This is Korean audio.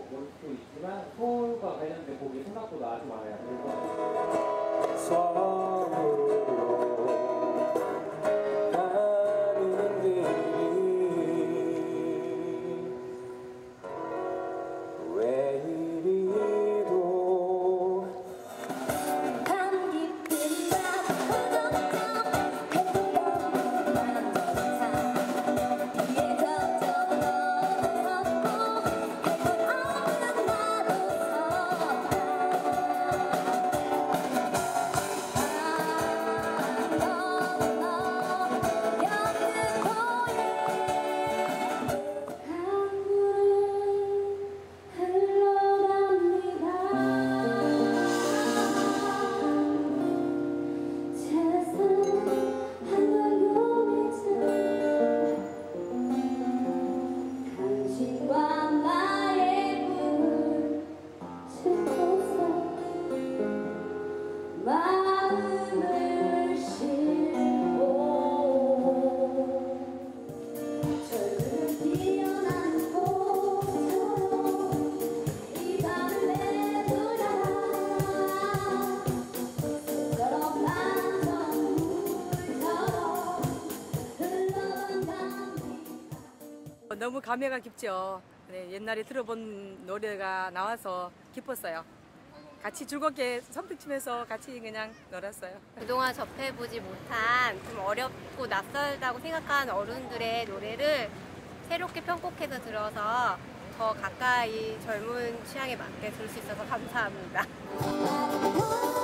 있고 몰수도 있지만 서울과 관련된 곡이 생각보다 아주 많아요. 그래서 서울로 가는 길이 왜 이리도 밤 깊은 밤 고독함 한 번만 이에 걱정 너무 감회가 깊죠. 네, 옛날에 들어본 노래가 나와서 기뻤어요. 같이 즐겁게 선풍치면서 같이 그냥 놀았어요. 그동안 접해보지 못한 좀 어렵고 낯설다고 생각한 어른들의 노래를 새롭게 편곡해서 들어서 더 가까이 젊은 취향에 맞게 들을 수 있어서 감사합니다.